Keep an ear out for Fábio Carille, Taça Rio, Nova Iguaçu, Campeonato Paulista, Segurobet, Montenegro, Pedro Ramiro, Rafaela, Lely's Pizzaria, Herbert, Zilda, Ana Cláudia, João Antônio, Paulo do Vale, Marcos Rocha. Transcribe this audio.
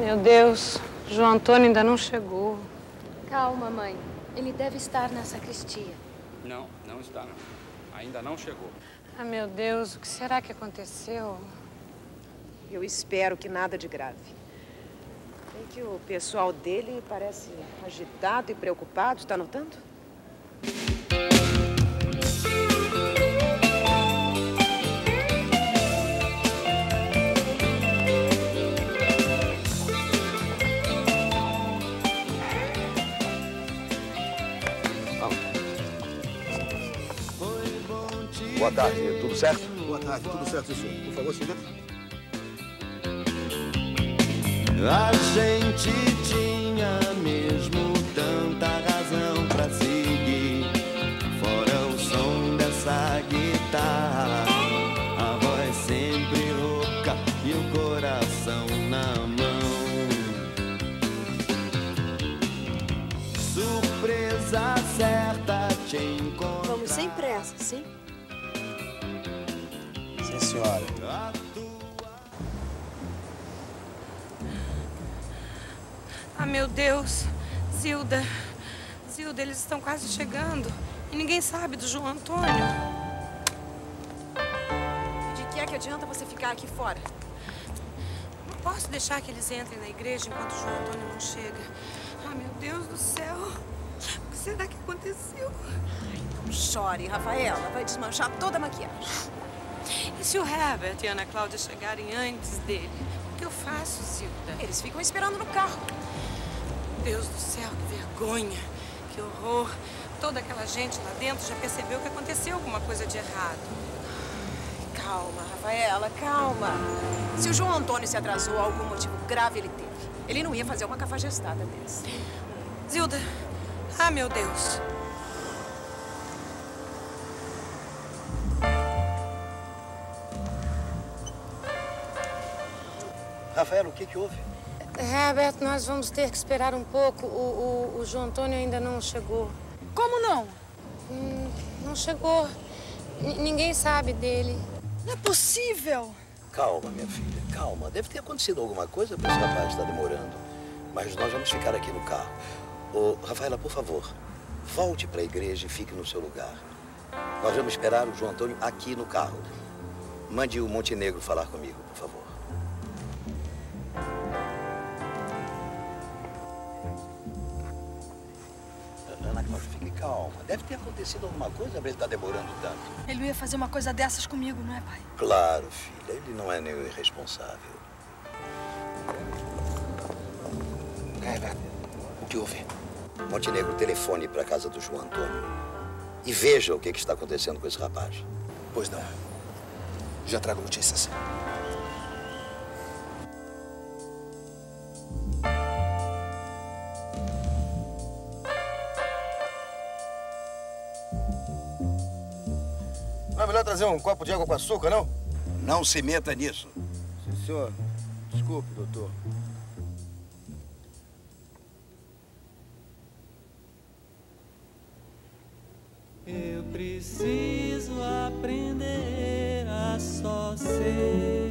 Meu Deus, João Antônio ainda não chegou. Calma, mãe. Ele deve estar na sacristia. Não, não está, não. Ainda não chegou. Ah, meu Deus, o que será que aconteceu? Eu espero que nada de grave. Bem que o pessoal dele parece agitado e preocupado, tá notando? Boa tarde, tudo certo? Boa tarde, tudo certo, senhor. Por favor, se sente. A gente tinha mesmo tanta razão pra seguir, fora o som dessa guitarra, a voz sempre louca e o coração na mão. Surpresa certa te encontrar. Vamos sem pressa, sim? Senhora. Ah, meu Deus. Zilda. Zilda, eles estão quase chegando. E ninguém sabe do João Antônio. De que é que adianta você ficar aqui fora? Não posso deixar que eles entrem na igreja enquanto o João Antônio não chega. Ah, meu Deus do céu. O que será que aconteceu? Ai, não chore, Rafaela. Vai desmanchar toda a maquiagem. E se o Herbert e a Ana Cláudia chegarem antes dele? O que eu faço, Zilda? Eles ficam esperando no carro. Deus do céu, que vergonha, que horror. Toda aquela gente lá dentro já percebeu que aconteceu alguma coisa de errado. Calma, Rafaela, calma. Se o João Antônio se atrasou, algum motivo grave ele teve. Ele não ia fazer uma cafajestada dessa. Zilda, ah, meu Deus. Rafaela, o que que houve? Herbert, nós vamos ter que esperar um pouco. O João Antônio ainda não chegou. Como não? Não chegou. Ninguém sabe dele. Não é possível! Calma, minha filha, calma. Deve ter acontecido alguma coisa para esse rapaz estar demorando. Mas nós vamos ficar aqui no carro. Ô, Rafaela, por favor, volte para a igreja e fique no seu lugar. Nós vamos esperar o João Antônio aqui no carro. Mande o Montenegro falar comigo, por favor. Calma, deve ter acontecido alguma coisa, mas ele tá demorando tanto. Ele não ia fazer uma coisa dessas comigo, não é, pai? Claro, filha, ele não é nenhum irresponsável. Herbert, o que houve? Montenegro, telefone pra casa do João Antônio e veja o que está acontecendo com esse rapaz. Pois não. Já trago notícias. Não é melhor trazer um copo de água com açúcar, não? Não se meta nisso. Sim, senhor. Desculpe, doutor. Eu preciso aprender a só ser.